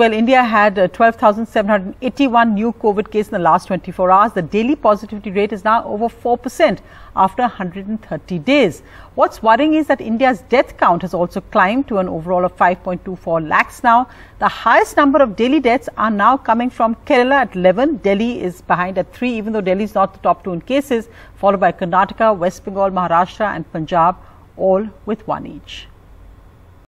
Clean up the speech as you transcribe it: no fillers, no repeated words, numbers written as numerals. Well, India had 12,781 new COVID cases in the last 24 hours. The daily positivity rate is now over 4% after 130 days. What's worrying is that India's death count has also climbed to an overall of 5.24 lakhs now. The highest number of daily deaths are now coming from Kerala at 11. Delhi is behind at 3, even though Delhi is not the top 2 in cases, followed by Karnataka, West Bengal, Maharashtra and Punjab, all with 1 each.